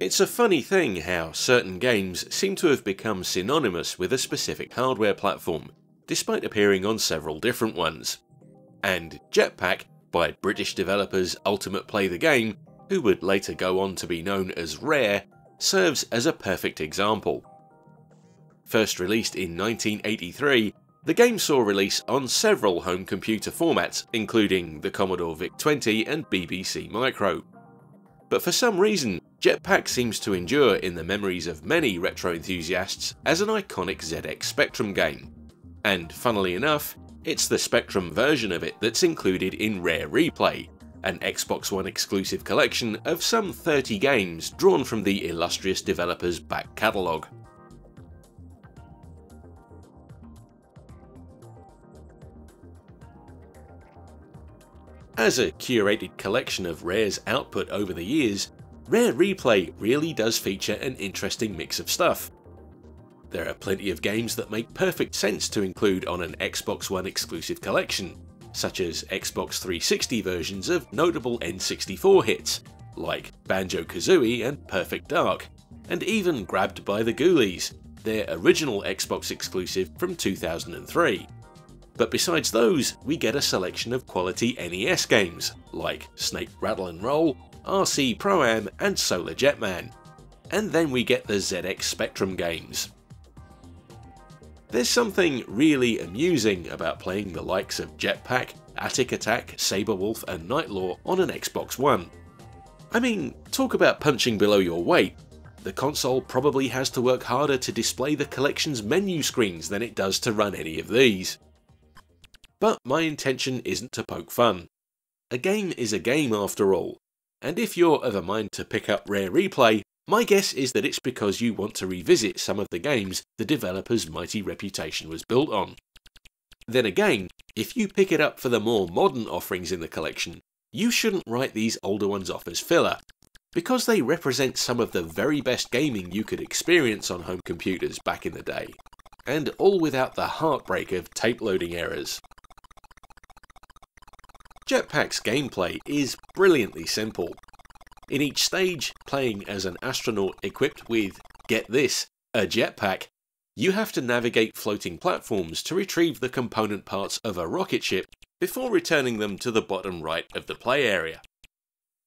It's a funny thing how certain games seem to have become synonymous with a specific hardware platform, despite appearing on several different ones. And Jetpac, by British developers Ultimate Play the Game, who would later go on to be known as Rare, serves as a perfect example. First released in 1983, the game saw release on several home computer formats, including the Commodore VIC-20 and BBC Micro. But for some reason, Jetpac seems to endure in the memories of many retro enthusiasts as an iconic ZX Spectrum game. And funnily enough, it's the Spectrum version of it that's included in Rare Replay, an Xbox One exclusive collection of some 30 games drawn from the illustrious developer's back catalogue. As a curated collection of Rare's output over the years, Rare Replay really does feature an interesting mix of stuff. There are plenty of games that make perfect sense to include on an Xbox One exclusive collection, such as Xbox 360 versions of notable N64 hits, like Banjo Kazooie and Perfect Dark, and even Grabbed by the Ghoulies, their original Xbox exclusive from 2003. But besides those, we get a selection of quality NES games, like Snake Rattle and Roll, RC Pro-Am and Solar Jetman. And then we get the ZX Spectrum games. There's something really amusing about playing the likes of Jetpac, Atic Atac, Sabre Wulf and Knightlore on an Xbox One. I mean, talk about punching below your weight. The console probably has to work harder to display the collection's menu screens than it does to run any of these. But my intention isn't to poke fun. A game is a game after all, and if you're of a mind to pick up Rare Replay, my guess is that it's because you want to revisit some of the games the developer's mighty reputation was built on. Then again, if you pick it up for the more modern offerings in the collection, you shouldn't write these older ones off as filler, because they represent some of the very best gaming you could experience on home computers back in the day, and all without the heartbreak of tape loading errors. Jetpack's gameplay is brilliantly simple. In each stage, playing as an astronaut equipped with, get this, a jetpack, you have to navigate floating platforms to retrieve the component parts of a rocket ship before returning them to the bottom right of the play area.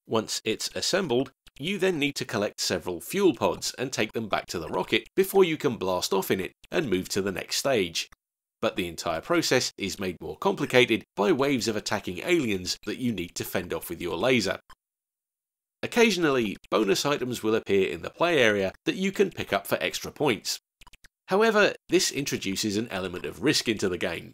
Once it's assembled, you then need to collect several fuel pods and take them back to the rocket before you can blast off in it and move to the next stage. But the entire process is made more complicated by waves of attacking aliens that you need to fend off with your laser. Occasionally, bonus items will appear in the play area that you can pick up for extra points. However, this introduces an element of risk into the game.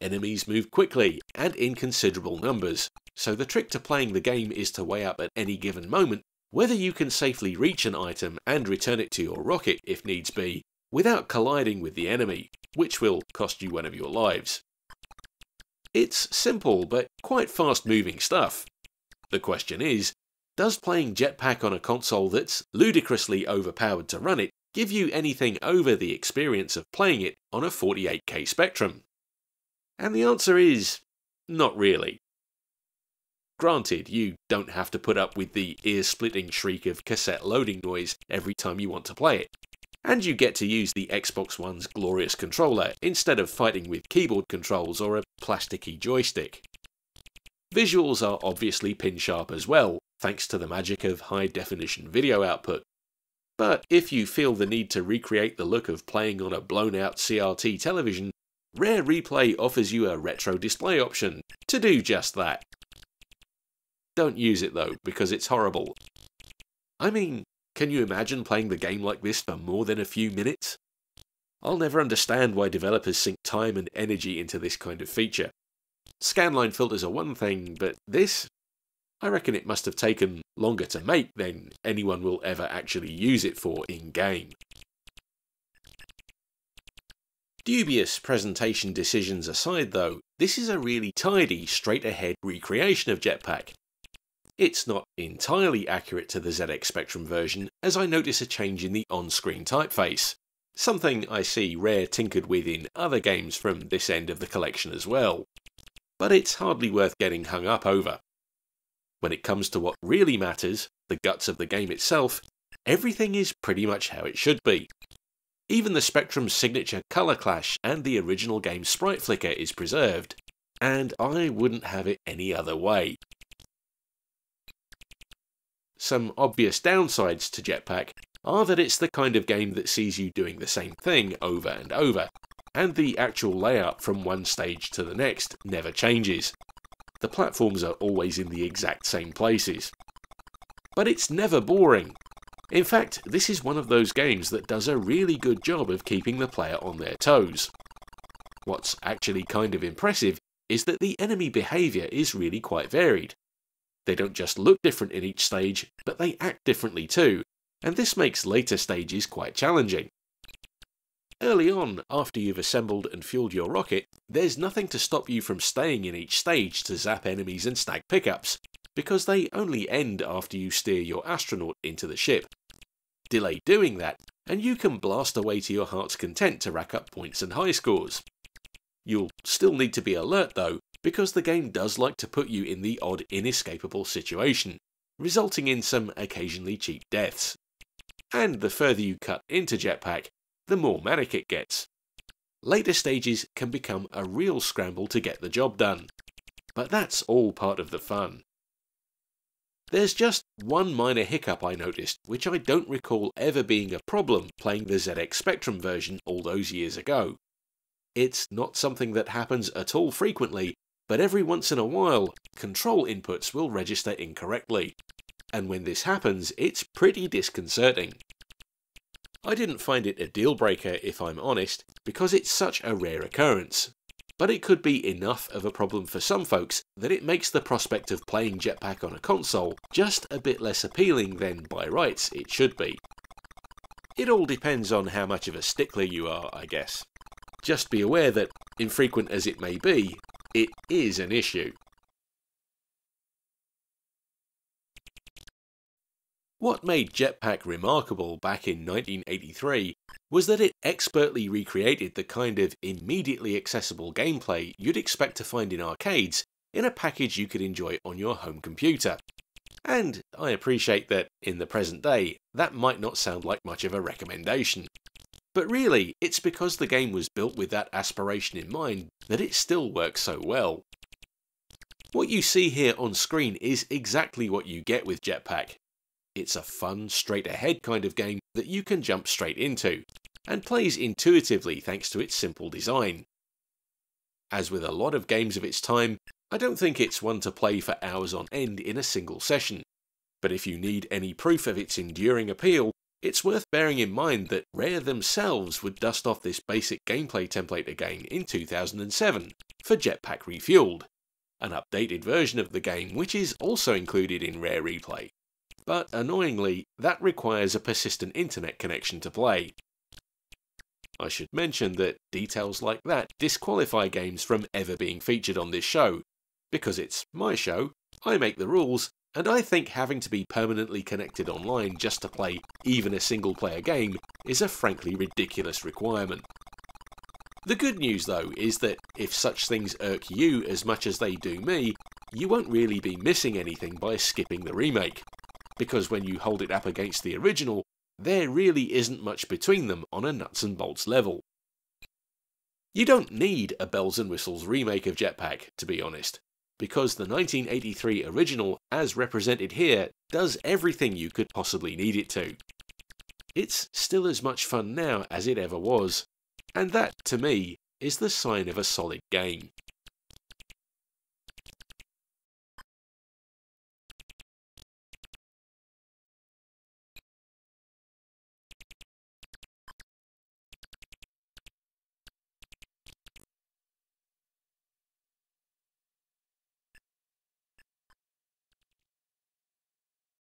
Enemies move quickly and in considerable numbers, so the trick to playing the game is to weigh up at any given moment whether you can safely reach an item and return it to your rocket if needs be, without colliding with the enemy, which will cost you one of your lives. It's simple but quite fast-moving stuff. The question is, does playing Jetpac on a console that's ludicrously overpowered to run it give you anything over the experience of playing it on a 48K Spectrum? And the answer is, not really. Granted, you don't have to put up with the ear-splitting shriek of cassette loading noise every time you want to play it. And you get to use the Xbox One's glorious controller instead of fighting with keyboard controls or a plasticky joystick. Visuals are obviously pin-sharp as well, thanks to the magic of high-definition video output. But if you feel the need to recreate the look of playing on a blown-out CRT television, Rare Replay offers you a retro display option to do just that. Don't use it though, because it's horrible. I mean, can you imagine playing the game like this for more than a few minutes? I'll never understand why developers sink time and energy into this kind of feature. Scanline filters are one thing, but this? I reckon it must have taken longer to make than anyone will ever actually use it for in-game. Dubious presentation decisions aside though, this is a really tidy, straight-ahead recreation of Jetpac. It's not entirely accurate to the ZX Spectrum version, as I notice a change in the on-screen typeface, something I see Rare tinkered with in other games from this end of the collection as well. But it's hardly worth getting hung up over. When it comes to what really matters, the guts of the game itself, everything is pretty much how it should be. Even the Spectrum's signature colour clash and the original game's sprite flicker is preserved, and I wouldn't have it any other way. Some obvious downsides to Jetpack are that it's the kind of game that sees you doing the same thing over and over, and the actual layout from one stage to the next never changes. The platforms are always in the exact same places. But it's never boring. In fact, this is one of those games that does a really good job of keeping the player on their toes. What's actually kind of impressive is that the enemy behaviour is really quite varied. They don't just look different in each stage, but they act differently too, and this makes later stages quite challenging. Early on, after you've assembled and fueled your rocket, there's nothing to stop you from staying in each stage to zap enemies and snag pickups, because they only end after you steer your astronaut into the ship. Delay doing that, and you can blast away to your heart's content to rack up points and high scores. You'll still need to be alert though, because the game does like to put you in the odd inescapable situation, resulting in some occasionally cheap deaths. And the further you cut into Jetpack, the more manic it gets. Later stages can become a real scramble to get the job done, but that's all part of the fun. There's just one minor hiccup I noticed, which I don't recall ever being a problem playing the ZX Spectrum version all those years ago. It's not something that happens at all frequently, but every once in a while, control inputs will register incorrectly, and when this happens, it's pretty disconcerting. I didn't find it a deal breaker, if I'm honest, because it's such a rare occurrence, but it could be enough of a problem for some folks that it makes the prospect of playing Jetpack on a console just a bit less appealing than by rights it should be. It all depends on how much of a stickler you are, I guess. Just be aware that, infrequent as it may be, it is an issue. What made Jetpack remarkable back in 1983 was that it expertly recreated the kind of immediately accessible gameplay you'd expect to find in arcades in a package you could enjoy on your home computer. And I appreciate that, in the present day, that might not sound like much of a recommendation. But really, it's because the game was built with that aspiration in mind that it still works so well. What you see here on screen is exactly what you get with Jetpack. It's a fun, straight-ahead kind of game that you can jump straight into, and plays intuitively thanks to its simple design. As with a lot of games of its time, I don't think it's one to play for hours on end in a single session, but if you need any proof of its enduring appeal, it's worth bearing in mind that Rare themselves would dust off this basic gameplay template again in 2007 for Jetpack Refueled, an updated version of the game which is also included in Rare Replay. But annoyingly, that requires a persistent internet connection to play. I should mention that details like that disqualify games from ever being featured on this show. Because it's my show, I make the rules, and I think having to be permanently connected online just to play even a single-player game is a frankly ridiculous requirement. The good news though is that if such things irk you as much as they do me, you won't really be missing anything by skipping the remake. Because when you hold it up against the original, there really isn't much between them on a nuts and bolts level. You don't need a bells and whistles remake of Jetpack, to be honest, because the 1983 original, as represented here, does everything you could possibly need it to. It's still as much fun now as it ever was, and that, to me, is the sign of a solid game.